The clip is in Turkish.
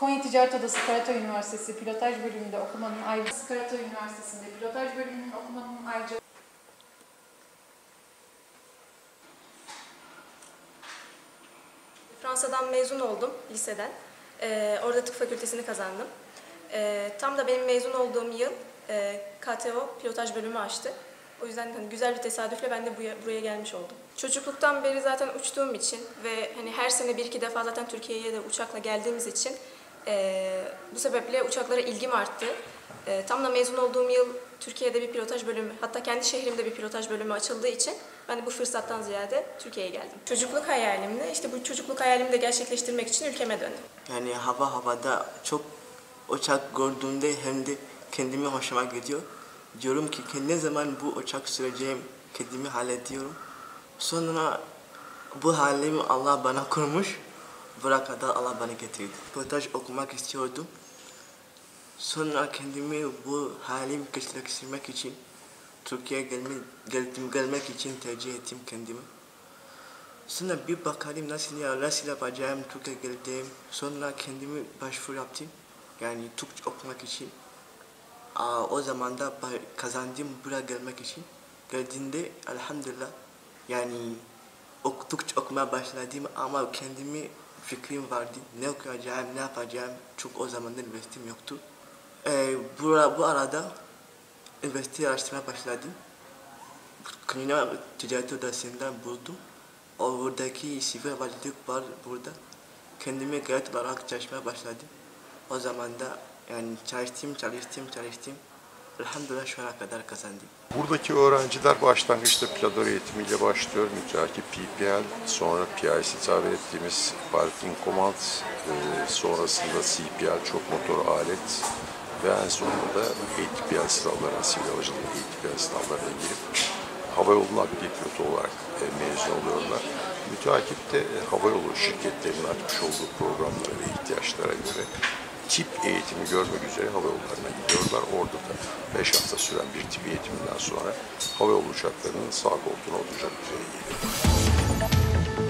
Konya Ticaret Odası Karatay Üniversitesi Pilotaj Bölümünde okumanın ayrıca Karatay Üniversitesi'nde Pilotaj Bölümünün okumanın ayrıca Fransa'dan mezun oldum liseden. Orada tıp fakültesini kazandım. Tam da benim mezun olduğum yıl KTO Pilotaj Bölümü açtı. O yüzden hani güzel bir tesadüfle ben de buraya gelmiş oldum. Çocukluktan beri zaten uçtuğum için ve hani her sene bir iki defa zaten Türkiye'ye de uçakla geldiğimiz için bu sebeple uçaklara ilgim arttı. Tam da mezun olduğum yıl Türkiye'de bir pilotaj bölümü, hatta kendi şehrimde bir pilotaj bölümü açıldığı için ben de bu fırsattan ziyade Türkiye'ye geldim. Çocukluk hayalimde, işte bu çocukluk hayalimi de gerçekleştirmek için ülkeme döndüm. Yani havada çok uçak gördüğümde hem de kendimi hoşuma gidiyor. Diyorum ki ne zaman bu uçak süreceğim, kendimi hallediyorum. Sonra bu halimi Allah bana kurmuş, buraya kadar Allah bana getirdi. Pilotaj okumak istiyordum. Sonra kendimi bu halimi geliştirmek için, Türkiye'ye gelmek için tercih ettim kendimi. Sonra bir bakalım nasıl yapacağım Türkiye'ye geldim. Sonra kendimi başvuru yaptım, yani Türkçe okumak için. O zaman da kazandım buraya gelmek için. Geldiğinde elhamdülillah yani Türkçe okumaya başladım ama kendimi fikrim vardı. Ne okuyacağım, ne yapacağım çünkü o zamanlar üniversitem yoktu. Bu arada üniversite araştırmaya başladım. Konya Ticaret Odası'ndan buldum. Oradaki sivil havacılık var burada. Kendime gayet olarak çalışmaya başladım. O zaman da yani çalıştım. Elhamdülillah şu ana kadar kazandım. Buradaki öğrenciler başlangıçta planör eğitimiyle başlıyor. Müteakip PPL, sonra PIC tabi ettiğimiz parking command, sonrasında CPL, çok motor alet ve en sonunda ATPL sınavlarına, sivil havacılık ATPL sınavlarına girip havayolunun aktif pilotu olarak mezun oluyorlar. Müteakipte havayolu şirketlerinin açmış olduğu programlara ve ihtiyaçlara göre tip eğitimi görmek üzere havayollarına gidiyorlar. Orada da 5 hafta süren bir tip eğitiminden sonra havayolu uçaklarının sağ koltuğuna oturacak üzere geliyor.